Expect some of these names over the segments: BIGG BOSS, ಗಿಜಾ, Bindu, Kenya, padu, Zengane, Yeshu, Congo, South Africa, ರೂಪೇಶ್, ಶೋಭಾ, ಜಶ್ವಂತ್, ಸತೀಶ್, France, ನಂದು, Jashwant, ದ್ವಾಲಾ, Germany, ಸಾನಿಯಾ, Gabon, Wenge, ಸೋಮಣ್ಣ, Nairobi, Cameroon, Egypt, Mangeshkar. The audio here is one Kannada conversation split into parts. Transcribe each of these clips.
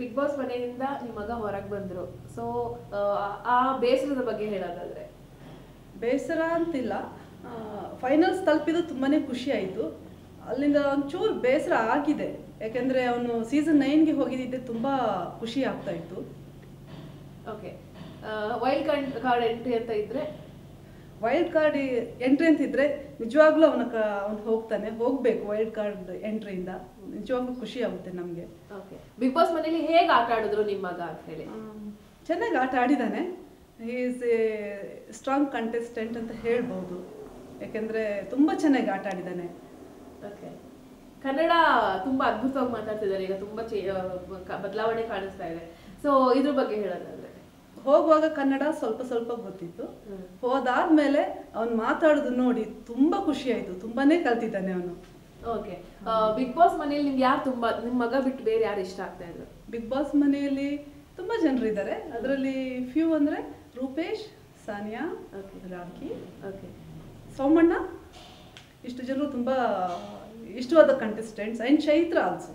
Big Boss ಮನೆಯಿಂದ ನಿಮ್ಮಗ ಹೊರಗೆ ಬಂದ್ರು ಸೋ ಆ ಬೇಸರದ ಬಗ್ಗೆ ಹೇಳೋದಾದ್ರೆ ಬೇಸರ ಅಂತಿಲ್ಲ ಫೈನಲ್ಸ್ ತಲುಪಿದ್ದು ತುಂಬಾನೇ ಖುಷಿ ಆಯ್ತು ಅಲ್ಲಿಂದ ಒಂಚೂರು ಬೇಸರ ಆಗಿದೆ ಯಾಕಂದ್ರೆ ಅವನು ಸೀಸನ್ 9 ಗೆ ಹೋಗಿದ್ದೆ ತುಂಬಾ ಖುಷಿ ಆಗ್ತಾ ಇತ್ತು ಓಕೆ ವೈಲ್ಡ್ ಕಾರ್ಡ್ ಎಂಟ್ರಿ ಅಂತ ಇದ್ರೆ ವೈಲ್ಡ್ ಕಾರ್ಡ್ ಎಂಟ್ರಿ ಅಂತ ಇದ್ರೆ ನಿಜವಾಗ್ಲೂ ಅವನು ಹೋಗ್ತಾನೆ ಹೋಗಬೇಕು ವೈಲ್ಡ್ ಕಾರ್ಡ್ ಎಂಟ್ರಿ ಇಂದ ನಿಜವಾಗ್ಲೂ ಖುಷಿ ಆಗುತ್ತೆ ನಮಗೆ ಓಕೆ ಬಿಗ್ ಬಾಸ್ ಮನೆಯಲ್ಲಿ ಹೇಗೆ ಆಟ ಆಡಿದ್ರು ನಿಮ್ಮ ಮಗ ಅಂತ ಹೇಳಿ ಚೆನ್ನಾಗಿ ಆಟ ಆಡಿದಾನೆ he is a strong contestant ಅಂತ ಹೇಳಬಹುದು ಯಾಕಂದ್ರೆ ತುಂಬಾ ಚೆನ್ನಾಗಿ ಆಟ ಆಡಿದಾನೆ ಓಕೆ ಕನ್ನಡ ತುಂಬಾ ಅದ್ಭುತವಾಗಿ ಮಾತಾಡ್ತಿದ್ದಾರೆ ಈಗ ತುಂಬಾ ಬದಲಾವಣೆ ಕಾಣಿಸ್ತಾ ಇದೆ ಸೋ ಇದ್ರ ಬಗ್ಗೆ ಹೇಳೋದಾದ್ರೆ ಹೋಗುವಾಗ ಕನ್ನಡ ಸ್ವಲ್ಪ ಸ್ವಲ್ಪ ಗೊತ್ತಿತ್ತು ಹೋದಾದ್ಮೇಲೆ ಅವನು ಮಾತಾಡೋದು ನೋಡಿ ತುಂಬಾ ಖುಷಿ ಆಯ್ತು ತುಂಬಾನೇ ಕಲ್ತಿದ್ದಾನೆ ಅವನು ಓಕೆ ಬಿಗ್ ಬಾಸ್ ಮನೆಯಲ್ಲಿ ನಿಮಗೆ ಯಾರು ತುಂಬಾ ನಿಮ್ಮ ಮಗ ಬಿಟ್ಟು ಬೇರೆ ಯಾರು ಇಷ್ಟ ಆಗ್ತಾ ಇದ್ರು ಬಿಗ್ ಬಾಸ್ ಮನೆಯಲ್ಲಿ ತುಂಬಾ ಜನರು ಇದ್ದಾರೆ ಅದರಲ್ಲಿ ಫ್ಯೂ ಅಂದ್ರೆ ರೂಪೇಶ್ ಸಾನಿಯಾ ರಾಕಿ ಓಕೆ ಸೋಮಣ್ಣ ಇಷ್ಟು ಜನರು ತುಂಬಾ ಇಷ್ಟವಾದ ಕಂಟೆಸ್ಟೆಂಟ್ಸ್ ಅಂಡ್ ಚೈತ್ರ ಆಲ್ಸೋ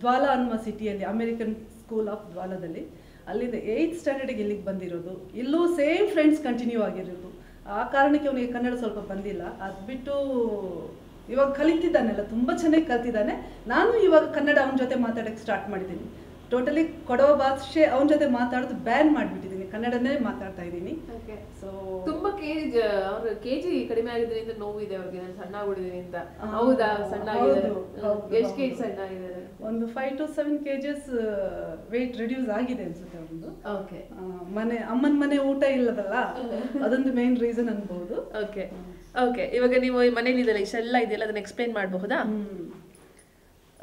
ದ್ವಾಲಾ ಅನ್ನುವ ಸಿಟಿಯಲ್ಲಿ ಅಮೆರಿಕನ್ ಸ್ಕೂಲ್ ಆಫ್ ದ್ವಾಲಾದಲ್ಲಿ ಅಲ್ಲಿಂದ 8th ಸ್ಟ್ಯಾಂಡರ್ಡ್ಗೆ ಇಲ್ಲಿಗೆ ಬಂದಿರೋದು ಇಲ್ಲೂ ಸೇಮ್ ಫ್ರೆಂಡ್ಸ್ ಕಂಟಿನ್ಯೂ ಆಗಿರೋದು ಆ ಕಾರಣಕ್ಕೆ ಅವನಿಗೆ ಕನ್ನಡ ಸ್ವಲ್ಪ ಬಂದಿಲ್ಲ ಅದು ಬಿಟ್ಟು ಇವಾಗ ಕಲಿತಿದ್ದಾನೆಲ್ಲ ತುಂಬ ಚೆನ್ನಾಗಿ ಕಲ್ತಿದ್ದಾನೆ ನಾನು ಇವಾಗ ಕನ್ನಡ ಅವನ ಜೊತೆ ಮಾತಾಡೋಕ್ಕೆ ಸ್ಟಾರ್ಟ್ ಮಾಡಿದ್ದೀನಿ ಟೋಟಲಿ ಕೊಡವ ಭಾಷೆ ಅವನ ಜೊತೆ ಮಾತಾಡೋದು ಬ್ಯಾನ್ ಮಾಡಿಬಿಟ್ಟಿದ್ದೀನಿ ಕನ್ನಡನೇ ಮಾತಾಡ್ತಾ ಇದ್ದೀನಿ ಸೊ ತುಂಬಾ KG ಕಡಿಮೆ ಆಗಿದ್ರಿಂದ ನೋವಿದೆ ಅವ್ರಿಗೆ ನಾನು ಸಣ್ಣ ಆಗಿದ್ದೀನಿ ಅಂತ ಹೌದಾ ಸಣ್ಣ ಆಗಿದ್ದಾರೆ ಎಷ್ಟು KG ಸಣ್ಣ ಆಗಿದ್ದಾರೆ ಒಂದು 5 to 7 kgs weight ರಿಡ್ಯೂಸ್ ಆಗಿದೆ ಅನ್ಸುತ್ತೆ ಅವ್ರದ್ದು ಓಕೆ ಮನೆ ಅಮ್ಮನ ಮನೆ ಊಟ ಇಲ್ಲದಲ್ಲ ಅದೊಂದು ಮೇನ್ ರೀಸನ್ ಅನ್ಬಹುದು ಓಕೆ ಓಕೆ ಇವಾಗ ನೀವು ಮನೇಲಿ ಇದೆಲ್ಲ ಇಷ್ಟೆಲ್ಲ ಇದೆಯಲ್ಲ ಅದನ್ನ ಎಕ್ಸ್ಪ್ಲೇನ್ ಮಾಡಬಹುದಾ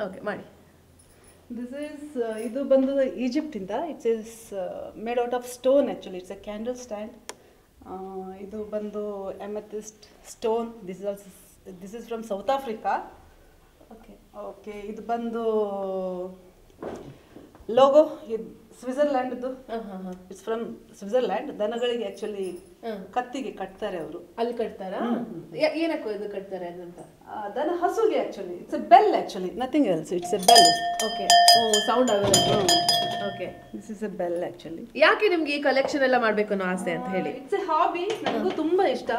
ಓಕೆ ಮಾಡಿ This is ಇದು ಬಂದು ಈಜಿಪ್ಟ್ ಇಂದ it's is made out of stone actually it's a candle stand ಇದು ಬಂದು amethyst stone this is from South Africa okay okay ಇದು ಬಂದು ಲೋಗೋ ಇದು ಸ್ವಿಟ್ಜರ್ಲ್ಯಾಂಡ್ದು ಇಟ್ಸ್ ಫ್ರಮ್ ಸ್ವಿಟ್ಜರ್ಲ್ಯಾಂಡ್ ದನಗಳಿಗೆ ಆ್ಯಕ್ಚುಲಿ ಕತ್ತಿಗೆ ಕಟ್ತಾರೆ ಅವರು ಅಲ್ಲಿ ಕಟ್ತಾರಾ ಏನಕ್ಕೂ ಇದು ಕಟ್ತಾರೆ ಅಂತ ದನ ಹಸುಗೆ actually it's a bell actually nothing else it's a bell okay sound ಆಗೋದು okay this is a bell actually ಯಾಕೆ ನಿಮ್ಗೆ ಈ ಕಲೆಕ್ಷನ್ ಎಲ್ಲ ಮಾಡಬೇಕು ಅನ್ನೋ ಆಸೆ ಅಂತ ಹೇಳಿ ಇಟ್ಸ್ ಎ ಹಾಬಿ ನನಗೂ ತುಂಬಾ ಇಷ್ಟ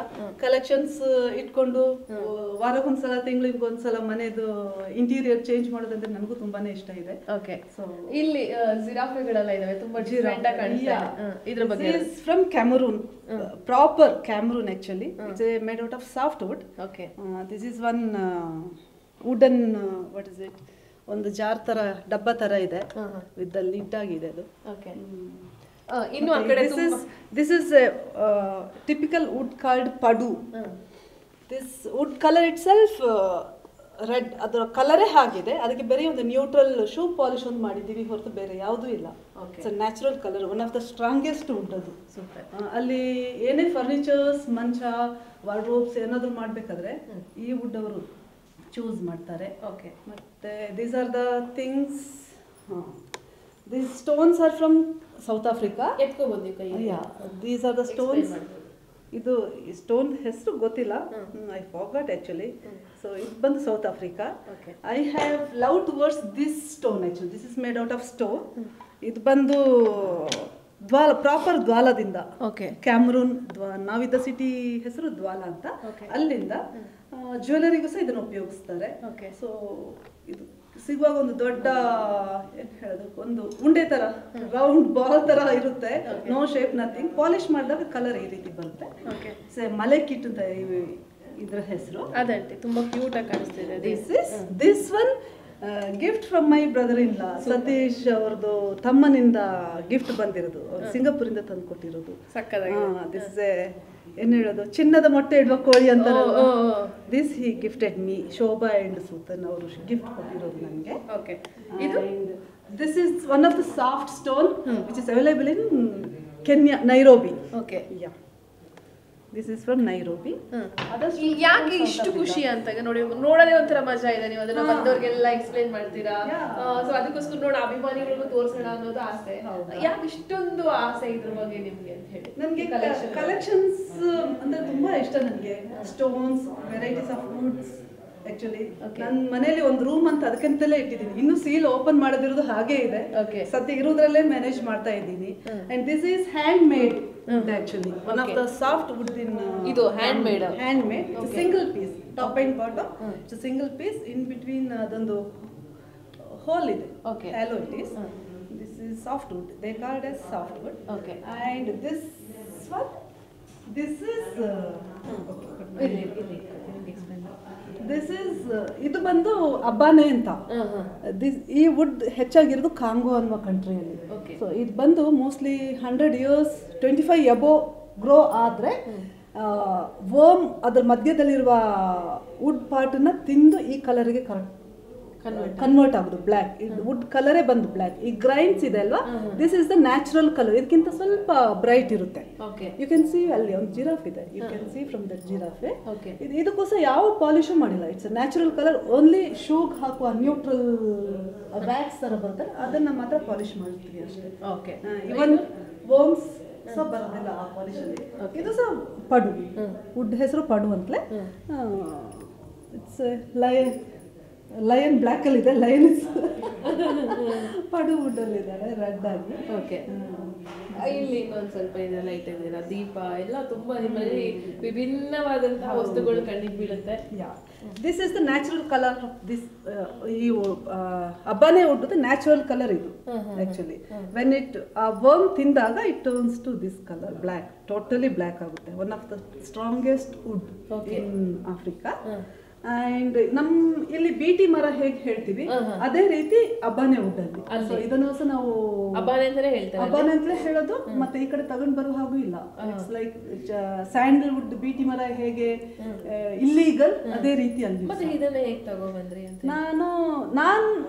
ಕಲೆಕ್ಷನ್ಸ್ ಇಟ್ಕೊಂಡು ವಾರಕ್ಕೊಂದ್ಸಲ ತಿಂಗಳಿಗೊಂದ್ಸಲ ಮನೆದು ಇಂಟೀರಿಯರ್ ಚೇಂಜ್ ಮಾಡೋದಂದ್ರೆ ನನಗೂ ತುಂಬಾನೇ ಇಷ್ಟ ಇದೆ ಓಕೆ ಸೊ ಇಲ್ಲಿ ಜಿರಾಫೆಗಳೆಲ್ಲ ಇದಾವೆ ತುಂಬಾ ಜಿರಾಫೆ ಕಾಣಿಸ್ತಾ ಇದೆ ಇದರ ಬಗ್ಗೆ this is from Cameroon proper Cameroon actually it's a made out of soft wood okay this is one wooden what is it ಒಂದು jar ತರ ಡಬ್ಬ ತರ ಇದೆ with the lid ಆಗಿದೆ ಅದು okay ಇನ್ನು ಆ ಕಡೆ this is a typical wood called padu this wood color itself red ಅದರ ಕಲರೇ ಆಗಿದೆ ಅದಕ್ಕೆ ಬೇರೆ ಒಂದು ನ್ಯೂಟ್ರಲ್ ಶೂ ಪಾಲಿಶ್ ಒಂದು ಮಾಡಿದ್ದೀವಿ ಹೊರತು ಬೇರೆ ಯಾವುದೂ ಇಲ್ಲ it's natural colour one of the strongest wood ಅದು ಅಲ್ಲಿ ಏನೇ ಫರ್ನಿಚರ್ಸ್ ಮಂಚ ವಾರ್ಡ್ರೋಬ್ಸ್ ಏನಾದರೂ ಮಾಡಬೇಕಾದ್ರೆ ಈ ವುಡ್ ಅವರು ಚೂಸ್ ಮಾಡ್ತಾರೆ ಓಕೆ ಮತ್ತೆ these are the things these stones are from South Africa ಎತ್ಕೋಬೋದು ದೀಸ್ ಆರ್ ದ ಸ್ಟೋನ್ಸ್ ಇದು ಸ್ಟೋನ್ ಹೆಸರು ಗೊತ್ತಿಲ್ಲ ಐ ಫಾರ್ಗಾಟ್ ಆ್ಯಕ್ಚುಲಿ ಸೊ ಇದು ಬಂದು South Africa I have love towards this stone actually this is made out of stone ಇದು ಬಂದು ದ್ವಾಲ ಪ್ರಾಪರ್ ದ್ವಾಲದಿಂದ ಓಕೆ ಕ್ಯಾಮರೂನ್ ನಾವಿದ್ದ ಸಿಟಿ ಹೆಸರು ದ್ವಾಲ ಅಂತ ಅಲ್ಲಿಂದ ಜ್ಯುವೆಲರಿಗೂ ಸಹ ಇದನ್ನು ಉಪಯೋಗಿಸ್ತಾರೆ ಓಕೆ ಸೊ ಇದು ಸಿಗುವಾಗ ಒಂದು ದೊಡ್ಡ ಏನು ಹೇಳೋದು ಒಂದು ಉಂಡೆ ತರ ರೌಂಡ್ ಬಾಲ್ ತರ ಇರುತ್ತೆ ನೋ ಶೇಪ್ ನಥಿಂಗ್ ಪಾಲಿಶ್ ಮಾಡಿದಾಗ ಕಲರ್ ಈ ರೀತಿ ಬರುತ್ತೆ ಓಕೆ ಸೇ ಮಲೆ ಕಿಟ್ ಅಂತ ಇದರ ಹೆಸರು ಅದಂತೆ ತುಂಬಾ ಕ್ಯೂಟ್ ಆಗಿ ಕಾಣಿಸ್ತಿದೆ this one gift from my brother in law ಸತೀಶ್ ಅವ್ರದ್ದು ತಮ್ಮನಿಂದ ಗಿಫ್ಟ್ ಬಂದಿರೋದು ಅವ್ರು ಸಿಂಗಾಪುರಿಂದ ತಂದು ಕೊಟ್ಟಿರೋದು ದಿಸ್ ಇಸ್ ಏನ್ ಹೇಳೋದು ಚಿನ್ನದ ಮೊಟ್ಟೆ ಇಡುವ ಕೋಳಿ ಅಂತ this he gifted me ಶೋಭಾ and Sultan ಅವರು ಗಿಫ್ಟ್ ಕೊಟ್ಟಿರೋದು ನನಗೆ This is one of the soft stone which is available in Kenya, Nairobi. Okay. Yeah. This is from Nairobi. Other stone. Collections, stones, varieties of woods. Actually, ನಾನು ಮನೆಯಲ್ಲಿ ಒಂದು ರೂಮ್ ಅಂತ ಅದಕ್ಕಂತಲೇ ಇಟ್ಟಿದ್ದೀನಿ. ಇನ್ನು ಸೀಲ್ ಓಪನ್ ಮಾಡದಿರೋದು ಹಾಗೆ ಇದೆ. ಸದ್ಯ ಇರೋದ್ರಲ್ಲೇ ಮ್ಯಾನೇಜ್ ಮಾಡ್ತಾ ಇದ್ದೀನಿ. And this is hand made actually. One of the soft wood in ಇದು hand made. Hand made. It's a single piece. Top and bottom. It's a single piece. In between ಅದೊಂದು hole ಇದೆ. Hollow it is. This is soft wood. They call it as soft wood. Okay. And this one. This is. This is ಇದು ಬಂದು ಅಬ್ಬಾನೆ ಅಂತ ಈ ವುಡ್ ಹೆಚ್ಚಾಗಿರೋದು ಕಾಂಗೋ ಅನ್ನುವ ಕಂಟ್ರಿಯಲ್ಲಿ ಸೊ ಇದು ಬಂದು ಮೋಸ್ಟ್ಲಿ 100 years 25 ಎಬೋ ಗ್ರೋ ಆದರೆ ವರ್ಮ್ ಅದರ ಮಧ್ಯದಲ್ಲಿರುವ ವುಡ್ ಪಾರ್ಟನ್ನ ತಿಂದು ಈ ಕಲರ್ಗೆ ಕನ್ವರ್ಟ್ ಆಗೋದು ಬ್ಲ್ಯಾಕ್ ಇದು ವುಡ್ ಕಲರೇ ಬಂದು ಬ್ಲ್ಯಾಕ್ ಈ ಗ್ರೈನ್ಸ್ ಇದೆ ಅಲ್ವಾ this is the natural colour ಇದಕ್ಕಿಂತ ಸ್ವಲ್ಪ ಬ್ರೈಟ್ ಇರುತ್ತೆ ಯು ಕ್ಯಾನ್ ಸಿ ಅಲ್ಲಿ ಒಂದು ಜಿರಾಫ್ ಇದೆ you can see from that giraffe ಇದಕ್ಕೋಸ್ಕರ ಯಾವ ಪಾಲಿಶು ಮಾಡಿಲ್ಲ ಇಟ್ಸ್ ನ್ಯಾಚುರಲ್ ಕಲರ್ ಓನ್ಲಿ ಶೂಗೆ ಹಾಕುವ ನ್ಯೂಟ್ರಲ್ ವ್ಯಾಕ್ಸ್ ಥರ ಬರ್ತಾರೆ ಅದನ್ನು ಮಾತ್ರ ಪಾಲಿಶ್ ಮಾಡ್ತೀವಿ ಅಷ್ಟೇ ಓಕೆ ಇವನ್ ವರ್ಮ್ಸ್ ಸಹ ಬರೋದಿಲ್ಲ ಆ ಪಾಲಿಶಲ್ಲಿ ಇದು ಸಹ ಪಡು ವುಡ್ ಹೆಸರು ಪಡು ಅಂತಲೇ ಇಟ್ಸ್ ಲಯನ್ ಲಯನ್ ಬ್ಲ್ಯಾಕ್ ಅಲ್ಲಿ ಇದೆ ಲಯನ್ ಪಡು ವುಡ್ ಅಲ್ಲಿ ಇದ್ದಾರೆ ರೆಡ್ ಆಗಿ ಓಕೆ ಇಲ್ಲಿ ಇನ್ನೊಂದು ಸ್ವಲ್ಪ ಇದೆ ಲೈಟ್ ಇದೆ ದೀಪ ಎಲ್ಲ ತುಂಬಾ ನಿಮ್ಮಲ್ಲಿ ವಿಭಿನ್ನವಾದಂತಹ ವಸ್ತುಗಳು ಕಣ್ಣಿಗೆ ಬೀಳುತ್ತೆ this is the natural colour of this ಈ ಅಬ್ಬಾನೆ ವುಡ್ ನ್ಯಾಚುರಲ್ ಕಲರ್ ಇದು ಆಕ್ಚುಲಿ ವೆನ್ ಇಟ್ ವರ್ಮ್ ತಿಂದಾಗ it turns to this colour black totally black ಆಗುತ್ತೆ one of the strongest wood in Africa and ನಮ್ ಇಲ್ಲಿ ಬೀಟಿ ಮರ ಹೇಗೆ ಹೇಳ್ತೀವಿ ಅದೇ ರೀತಿ ಅಬ್ಬಾನೆ ವುಡ್ ಅಲ್ಲಿ ಇದನ್ನು ಸಹ ನಾವು ಅಬ್ಬಾನೆ ಅಂತಲೇ ಹೇಳೋದು ಮತ್ತೆ ಈ ಕಡೆ ತಗೊಂಡ್ ಬರೋ ಹಾಗೂ ಇಲ್ಲ ಇಟ್ಸ್ ಲೈಕ್ ಸ್ಯಾಂಡಲ್ವುಡ್ ಬೀಟಿ ಮರ ಹೇಗೆ ಇಲ್ಲೀಗಲ್ ಅದೇ ರೀತಿ ಅಲ್ಲಿ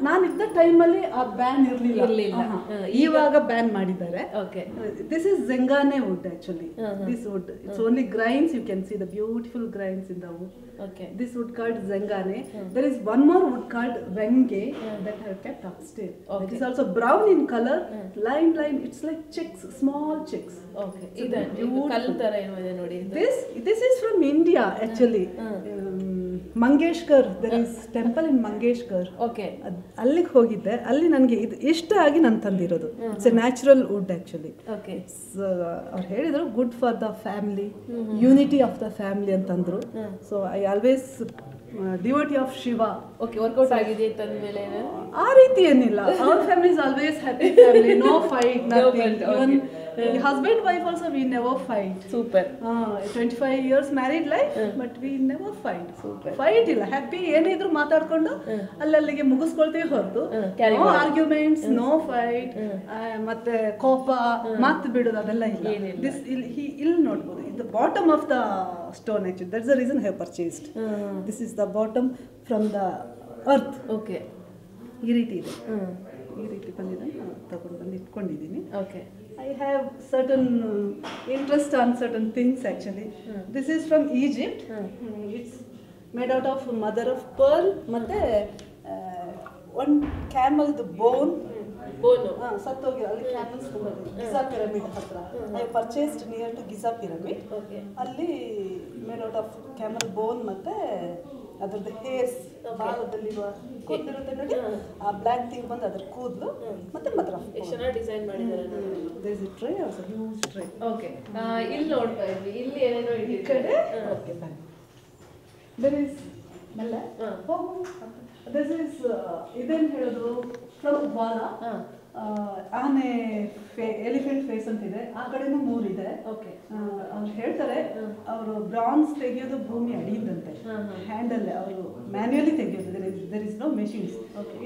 ನಾನಿದ್ದ ಟೈಮ್ ಅಲ್ಲಿ ಆ ಬ್ಯಾನ್ ಇರಲಿಲ್ಲ ಇವಾಗ ಬ್ಯಾನ್ ಮಾಡಿದ್ದಾರೆ this is zingana wood actually this wood it's only grains you can see the beautiful grains in the wood this wood called Zengane. There is one more wood called Wenge that I have kept upstairs. It is also brown in color, line. It's like chicks, small chicks. Okay. So this is from India actually. Mangeshkar, there is temple in Mangeshkar. Okay. Alli hogidde, alli nange idu ishta aagi nan tandirodu. It's a natural wood actually. Okay. So avaru helidru good for the family, unity of the family antandru. So I always devotee of Shiva. Okay, work out agide anta mele aa reeti enilla. Our family is always happy family, no fight, nothing. Even husband wife also we never fight. Super. 25 years married life but we never fight. Super. Fight illa, happy enidru maatadkondo allallige mugiskolteve hortu. No arguments, no fight, matte kopa matte bidodu adella illa. This he ill nodbodu. The bottom of the stone actually. That's the reason I have purchased. This is the bottom from the earth. Okay. Iriti. Iriti bandide takondu bandu itkondidini. Okay. I have certain interest on certain things actually. This is from Egypt. It's made out of mother of pearl matte one camel the bone. ಸತ್ತೋಗಿ ಅಲ್ಲಿ ಕ್ಯಾಮಲ್ಸ್ ಗಿಜಾ ಪಿರಮಿಡ್ ಹತ್ರ I purchased near to ಗಿಜಾ pyramid ಅಲ್ಲಿ made out of camel bone ಮತ್ತೆ ಅದರದ್ದು ಹೇರ್ಸ್ ಭಾಗದಲ್ಲಿರುವ ಕೂದಿರುತ್ತೆ ನೋಡಿ ಆ ಬ್ಲ್ಯಾಕ್ ಥಿಂಗ್ ಬಂದು ಅದ್ರ ಕೂದಲು ಮತ್ತೆ ಮಾತ್ರ ಡಿಸೈನ್ ಮಾಡಿದ್ದಾರೆ ಟ್ರೇ ಹ್ಯೂಜ್ ಟ್ರೇ ಓಕೆ ಇಲ್ಲಿ ನೋಡ್ತಾ ಇದ್ವಿ ಇಲ್ಲಿ ಏನೇನೋ ಈ ಕಡೆ ಓಕೆ ಬಾಯ್ ದೇರ್ ಇಸ್ ಮಲ್ಲ ಹೋಗು ದಿಸ್ ಇಸ್ ಇದೇನು ಹೇಳೋದು ಫ್ರಮ್ ಡ್ವಾಲಾ ಆನೆ ಎಲಿಫೆಂಟ್ ಫೇಸ್ ಅಂತಿದೆ ಆ ಕಡೆನೂ ಮೂರಿದೆ ಅವ್ರು ಹೇಳ್ತಾರೆ ಅವರು ಬ್ರಾನ್ಸ್ ತೆಗೆಯೋದು ಭೂಮಿ ಅಡಿಯಿಂದಂತೆ ಹ್ಯಾಂಡಲ್ಲೇ ಅವರು ಮ್ಯಾನ್ಯಲಿ ತೆಗೆಯೋದು there is no machines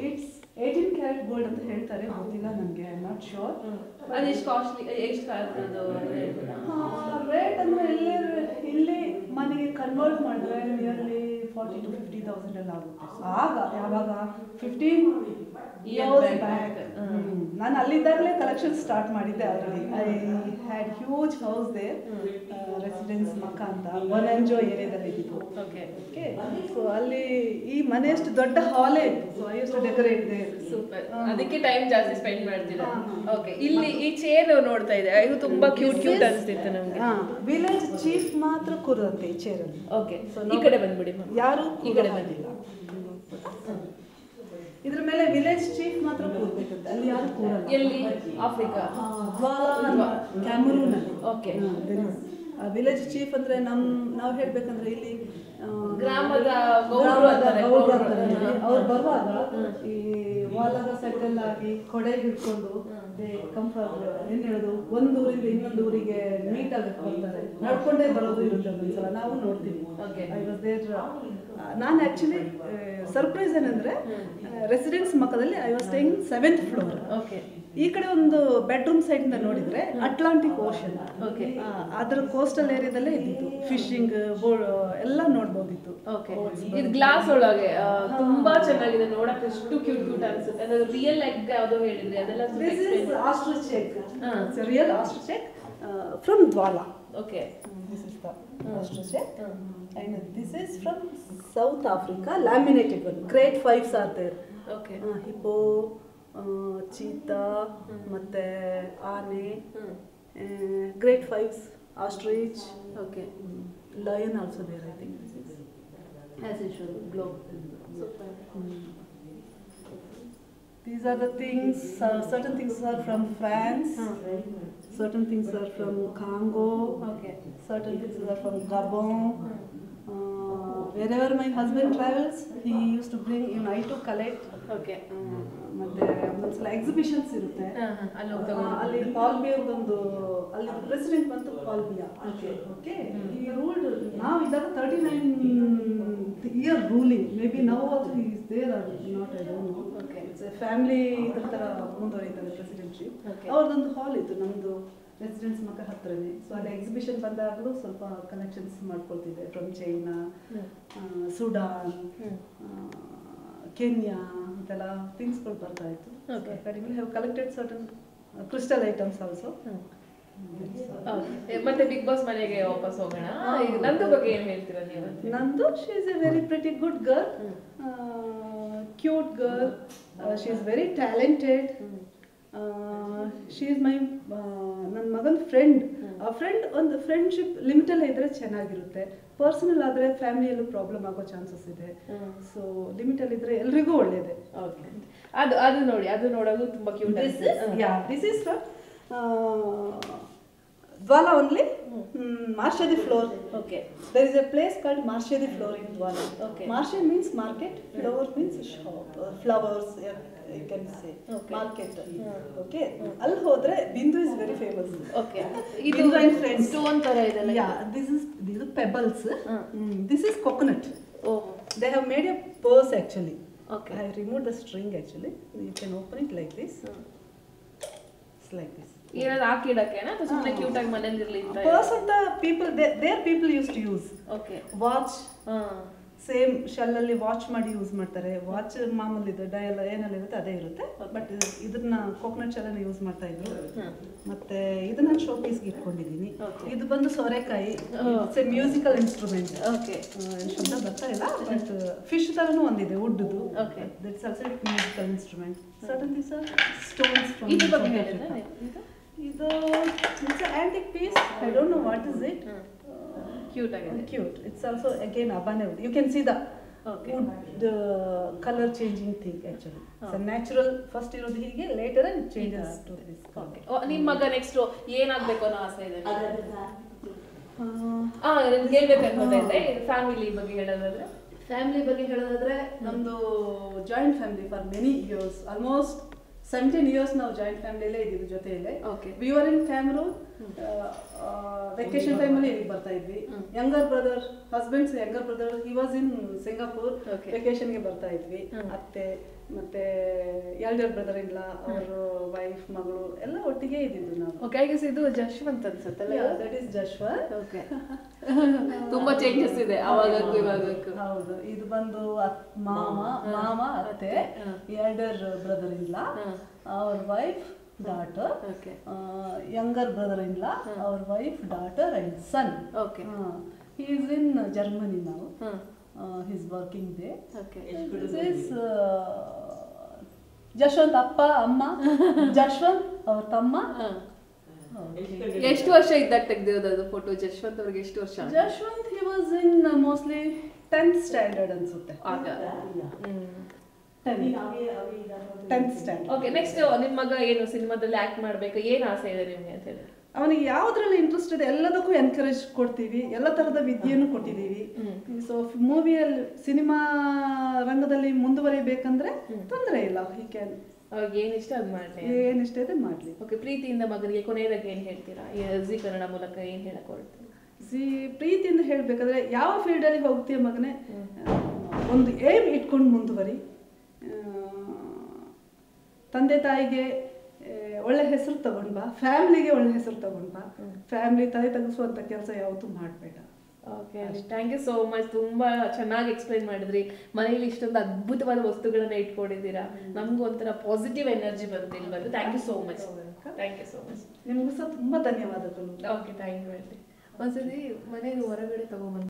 it's 18 karat gold ಅಂತ ಹೇಳ್ತಾರೆ ಗೊತ್ತಿಲ್ಲ ನನಗೆ I am not sure rate ಅಂದರೆ ಇಲ್ಲಿ ಮನೆಗೆ ಕನ್ವರ್ಟ್ ಮಾಡಿದ್ರೆ ನಿಯರ್ಲಿ 40,000 to 50,000 ಎಲ್ಲ ಆಗುತ್ತೆ ಆಗ ಯಾವಾಗ 15 Years back. ನಾನು ಅಲ್ಲಿದ್ದಾಗಲೇ ಕಲೆಕ್ಷನ್ ಸ್ಟಾರ್ಟ್ ಮಾಡಿದ್ದೆ already. I had huge house there, residence ಮಕ್ಕ ಅಂತ ಒನೆಂಜೋ ಏರಿಯಾದಲ್ಲಿ ಇದ್ದಿದ್ದು. ಓಕೆ ಓಕೆ ಸೊ ಅಲ್ಲಿ ಈ ಮನೆ ಎಷ್ಟು ದೊಡ್ಡ ಹಾಲೇ ಇತ್ತು. So I use to decorate there. Super, ಅದಕ್ಕೆ ಟೈಮ್ ಜಾಸ್ತಿ ಸ್ಪೆಂಡ್ ಮಾಡ್ತಿದ್ದೆ. ಓಕೆ, ಇಲ್ಲಿ ಈ ಚೇರ್ ನೋಡ್ತಾ ಇದೆ, ಇದು ತುಂಬಾ ಕ್ಯೂಟ್ ಕ್ಯೂಟ್ ಅನಿಸ್ತಿತ್ತು ನಮಗೆ. ವಿಲೇಜ್ ಚೀಫ್ ಮಾತ್ರ ಕೂರುತ್ತೆ ಈ ಚೇರಲ್ಲಿ. ಓಕೆ, ಸೊ ಈ ಕಡೆ ಬಂದ್ಬಿಡಿ, ಯಾರು ಈ ಕಡೆ ಬಂದಿಲ್ಲ. ಇದ್ರ ಮೇಲೆ ವಿಲೇಜ್ ಚೀಫ್ ಮಾತ್ರ ಕೂರ್ಬೇಕಂತೆ, ಅಲ್ಲಿ ಯಾರು ಕೂರಲ್ಲ. ಎಲ್ಲಿ? ಆಫ್ರಿಕಾ, ಡ್ವಾಲಾ, ಕ್ಯಾಮರೂನ್ ಅಲ್ಲಿ. ಓಕೆ, ವಿಲೇಜ್ ಚೀಫ್ ಅಂದ್ರೆ ನಾವು ಹೇಳ್ಬೇಕಂದ್ರೆ ಇಲ್ಲಿ ಗ್ರಾಮದ ಅವ್ರು ಬರುವಾಗ ಈ ವಾಲಾಗ ಸೆಟಲ್ ಆಗಿ ಕೊಡೆ ಹಿಡ್ಕೊಂಡು ಕಂಫರ್ಟ್ ಏನ್ ಹೇಳೋದು, ಒಂದೂರಿಂದ ಇನ್ನೊಂದು ಊರಿಗೆ ಮೀಟ್ ಆಗಕ್ಕೆ ಬರ್ತಾರೆ, ನಡ್ಕೊಂಡೇ ಬರೋದು ಇರುತ್ತೆ. ಒಂದ್ಸಲ ನಾವು ನೋಡ್ತೀವಿ. I was there. ನಾನು ಆಕ್ಚುಲಿ ಸರ್ಪ್ರೈಸ್ ಏನಂದ್ರೆ, ರೆಸಿಡೆನ್ಸ್ ಮಕ್ಕದಲ್ಲಿ I was staying 7th floor. Okay, ಈ ಕಡೆ ಒಂದು ಬೆಡ್ರೂಮ್ ಸೈಡ್ ಇಂದ ನೋಡಿದ್ರೆ ಅಟ್ಲಾಂಟಿಕ್ ಓಷನ್. ಓಕೆ, ಅದರ ಕೋಸ್ಟಲ್ ಏರಿಯಾದಲ್ಲೇ ಇದ್ದಿದ್ದು. ಫಿಶಿಂಗ್ ಎಲ್ಲ ನೋಡ್ಬೋದಿತ್ತು. ಓಕೆ, ಇದು ಗ್ಲಾಸ್ ಒಳಗೆ ತುಂಬಾ ಚೆನ್ನಾಗಿದೆ ನೋಡಕ್ಕೆ, ಎಷ್ಟು ಕ್ಯೂಟ್ ಕ್ಯೂಟ್ ಅನ್ಸುತ್ತೆ. ಅದು ರಿಯಲ್ ಲೈಫ್ ಯಾವ್ದು ಹೇಳಿದ್ರೆ ಅದೆಲ್ಲ ostrich egg. It's real ostrich egg from ದ್ವಾಲಾ. Okay, this is the ostrich egg and this is from South Africa, laminated one. Grade 5s are there. Okay, hippo, cheetah, matte aane, grade 5s, ostrich. Okay, lion also there, I think. This is as usual globe. Super. These are the things. Certain things are from France. Certain things are from Congo. Okay, certain things are from Gabon. Wherever my husband travels, he used to bring in I to collect. Okay, ಮತ್ತೆ ಒಂದೊಂದ್ಸಲ ಎಕ್ಸಿಬಿಷನ್ಸ್ ಇರುತ್ತೆ, ಅಲ್ಲಿ ಪಾಲ್ಬಿಯಾ ಒಂದು, ಅಲ್ಲಿ ಪ್ರೆಸಿಡೆಂಟ್ ಬಂತು ಪಾಲ್ಬಿಯಾ. ಓಕೆ ಓಕೆ, ಈ ರೂಲ್ಡ್ ನಾವು ಇದ್ದಾಗ 39 year ruling, may be now also he is there or not, I don't know. Okay, it's a family ಇದ್ರ ಥರ ಮುಂದುವರಿತಾರೆ ಪ್ರೆಸಿಡೆಂಟ್ಶಿಪ್. ಅವ್ರದ್ದೊಂದು ಹಾಲ್ ಇತ್ತು ನಮ್ಮದು ರೆಸಿಡೆನ್ಸ್ ಮಕ್ಕ ಹತ್ರನೇ. ಸೊ ಅಲ್ಲಿ ಎಕ್ಸಿಬಿಷನ್ ಬಂದಾಗಲೂ ಸ್ವಲ್ಪ ಕನೆಕ್ಷನ್ಸ್ ಮಾಡ್ಕೊಳ್ತಿದ್ದೆ. ಫ್ರಮ್ ಚೈನಾ, ಸುಡಾನ್, ಕೆನ್ಯಾ, ಇದೆಲ್ಲ ಥಿಂಗ್ಸ್ಗಳು ಬರ್ತಾ ಇತ್ತು. Accordingly have collected certain crystal items also. ಮತ್ತೆ ಬಿಗ್ ಬಾಸ್ ಮನೆಗೆ ವಾಪಸ್ ಹೋಗೋಣ. ನಂದು ಬಗ್ಗೆ ಏನು ಹೇಳ್ತೀರಾ ನೀವು? ನಂದು, she is a very pretty good girl, cute girl. She is very talented. She is my ನನ್ನ ಮಗನ ಫ್ರೆಂಡ್. ಆ ಫ್ರೆಂಡ್ ಒಂದು ಫ್ರೆಂಡ್ಶಿಪ್ ಲಿಮಿಟಲ್ಲೇ ಇದ್ದರೆ ಚೆನ್ನಾಗಿರುತ್ತೆ. ಪರ್ಸನಲ್ ಆದರೆ ಫ್ಯಾಮಿಲಿಯಲ್ಲೂ ಪ್ರಾಬ್ಲಮ್ ಆಗೋ ಚಾನ್ಸಸ್ ಇದೆ. ಸೊ ಲಿಮಿಟಲ್ಲಿದ್ದರೆ ಎಲ್ರಿಗೂ ಒಳ್ಳೆಯದೇ. ಓಕೆ, ಅದು ಅದು ನೋಡಿ, ಅದು ನೋಡೋದು ತುಂಬ cute. This is from ದ್ವಾಲಾ only, Marche de Fleurs. Okay, there is a place called Marche de Fleurs in ದ್ವಾಲಾ. Okay, Marche means market, Fleurs means shop, flowers you can say. Okay, market. Okay, al hodre Bindu is very famous. Okay, idu and friends stone tara idella. Yeah, these are pebbles. This is coconut. Oh, they have made a purse actually. Okay, I removed the string actually. You can open it like this. It's like this. ಏನದು ಹಾಕಿಡಕ್ಕೆನಾ ಅಥವಾ ಸುಮ್ಮನೆ ಕ್ಯೂಟ್ ಆಗಿ ಮನೆಯಲ್ಲಿ ಇರಲಿ ಅಂತ ಪರ್ಸ್ ಅಂತ people their people used to use. Okay, watch. Same ಶೆಲ್ಲಲ್ಲಿ ವಾಚ್ ಮಾಡಿ ಯೂಸ್ ಮಾಡ್ತಾರೆ. ವಾಚ್ ಮಾಮೂಲಿದೆ, ಡಯಲ್ ಏನಲ್ಲಿರುತ್ತೆ ಅದೇ ಇರುತ್ತೆ. ಬಟ್ ಇದನ್ನ ಕೋಕೋನಟ್ ಶೆಲ್ಲನ್ನು ಯೂಸ್ ಮಾಡ್ತಾ ಇದ್ರು. ಮತ್ತೆ ಇದನ್ನ ಶೋಪೀಸ್ಗೆ ಇಟ್ಕೊಂಡಿದ್ದೀನಿ. ಇದು ಬಂದು ಸೋರೆಕಾಯಿ, it's a musical instrument. Okay, ಶಬ್ದ ಬರ್ತಾ ಇಲ್ಲ. ಬಟ್ ಫಿಶ್ ಥರನೂ ಒಂದಿದೆ ವುಡ್ದು. Okay, that's also musical instrument. Certain this are stones from ಇದು it's a antique piece. I don't know what is it. Cute again. Cute. It's also again abandoned. You can see the wood, the color changing thing actually. It's a natural first irodhi hige, later and it changes to this. Okay. Oh, ನಿಮ್ಮ ಮಗ next ಏನು ಆಗಬೇಕು ಅನ್ನೋ ಆಸೆ ಇದೆ? ನಾನು ಕೇಳಬೇಕು ಅನ್ಕೊಂಡಿದ್ದೆ. ಫ್ಯಾಮಿಲಿ ಬಗ್ಗೆ ಹೇಳೋದಾದ್ರೆ, ನಮ್ಮದು joint family for many years. Almost 17 years ನಾವು ಜಾಯಿಂಟ್ ಫ್ಯಾಮಿಲಿಯಲ್ಲೇ ಇದ್ದೀವಿ, ಜೊತೆಯಲ್ಲೇ. Okay, we are in Cameroon. Vacation ಟೈಮಲ್ಲಿ ಇಲ್ಲಿಗೆ ಬರ್ತಾ ಇದ್ವಿ. Younger brother, husband's younger brother, he was in Singapore, ವೆಕೇಶನ್ಗೆ ಬರ್ತಾ ಇದ್ವಿ. ಅತ್ತೆ ಮತ್ತೆ ಎಲ್ಡರ್ ಬ್ರದರ್ ಇಲ್ಲ, ಅವರು ವೈಫ್, ಮಗಳು ಎಲ್ಲ ಒಟ್ಟಿಗೆ ಇದ್ದಿದ್ದು ನಾವು. ಓಕೆ, ಈಗ ಇದು ಜಶ್ವಂತ್ ಅನ್ಸುತ್ತಲ್ಲ? That is ಜಶ್ವಂತ್. ಓಕೆ, ತುಂಬಾ ಚೇಂಜಸ್ ಇದೆ ಅವಾಗಕ್ಕೂ ಇವಾಗಕ್ಕೂ. ಹೌದು, ಇದು ಬಂದು Mama, Mama, elder brother-in-law, our wife, daughter, younger brother-in-law, our wife, daughter and son. Okay. He is in Germany now. He is working there. Okay. This is Jashwant Appa, Amma, Jashwant, our Tamma. Yeshu Asha that take the photo Jashwant or Yeshu Asha. Jashwant he was in mostly 10th standard and so. Tenth standard. Okay, next ನಿಮ್ಮ ಮಗ ಏನು ಸಿನಿಮಾದಲ್ಲಿ ಆಕ್ಟ್ ಮಾಡಬೇಕು ಏನು ಆಸೆ ಇದೆ ನಿಮಗೆ ಅಂತ ಹೇಳಿ. ಅವನಿಗೆ ಯಾವುದರಲ್ಲಿ ಇಂಟರೆಸ್ಟ್ ಇದೆ ಎಲ್ಲದಕ್ಕೂ ಎನ್ಕರೇಜ್ ಕೊಡ್ತೀವಿ. ಎಲ್ಲ ತರದ ವಿದ್ಯೆಯನ್ನು ಕೊಟ್ಟಿದ್ದೀವಿ. ಸೋ ಮೂವಿಯಲ್ಲಿ ಸಿನಿಮಾ ರಂಗದಲ್ಲಿ ಮುಂದುವರಿಯಬೇಕಂದ್ರೆ ತೊಂದರೆ ಇಲ್ಲ. He can ಏನು ಇಷ್ಟ ಅದು ಮಾಡಲಿ ಏನು ಇಷ್ಟ ಇದೆ ಮಾಡಲಿ. ಓಕೆ ಪ್ರೀತಿಯಿಂದ ಮಗನಿಗೆ ಕೊನೆಯದಾಗಿ ಏನು ಹೇಳ್ತೀರಾ ಜಿ ಕನ್ನಡ ಮೂಲಕ ಏನು ಹೇಳಕ್ಕೆ ಹೊರಡ್ತೀರಾ ಜಿ ಪ್ರೀತಿಯಿಂದ ಹೇಳಬೇಕಂದ್ರೆ ಯಾವ ಫೀಲ್ಡ್ ಅಲ್ಲಿ ಹೋಗ್ತೀಯ ಮಗನೇ ಒಂದು ಏಮ್ ಇಟ್ಕೊಂಡು ಮುಂದುವರಿ ತಂದೆ ತಾಯಿಗೆ ಒಳ್ಳೆ ಹೆಸರು ತಗೊಂಡು ಬಾ ಫ್ಯಾಮಿಲಿಗೆ ಒಳ್ಳೆ ಹೆಸರು ತಗೊಂಡು ಬಾ ಫ್ಯಾಮಿಲಿ ತಲೆ ತಗ್ಗಿಸುವಂತ ಕೆಲಸ ಯಾವತ್ತೂ ಮಾಡಬೇಡ okay thank you so much ತುಂಬಾ ಚೆನ್ನಾಗಿ ಎಕ್ಸ್ಪ್ಲೈನ್ ಮಾಡಿದ್ರಿ ಮನೆಯಲ್ಲಿ ಇಷ್ಟೊಂದು ಅದ್ಭುತವಾದ ವಸ್ತುಗಳನ್ನು ಇಟ್ಕೊಂಡಿದ್ದೀರಾ ನಮಗೂ ಒಂಥರ ಪಾಸಿಟಿವ್ ಎನರ್ಜಿ ಬಂದಿಲ್ಲ ಬಂದು thank you so much thank you so much ನಿಮಗೂ ಸಹ ತುಂಬಾ ಧನ್ಯವಾದಗಳು ಓಕೆ ಥ್ಯಾಂಕ್ ಯು ಹೇಳಿ ಒಂದ್ಸರಿ ಮನೆಯಲ್ಲಿ ಹೊರಗಡೆ ತಗೊಂಡ್ಬಂದು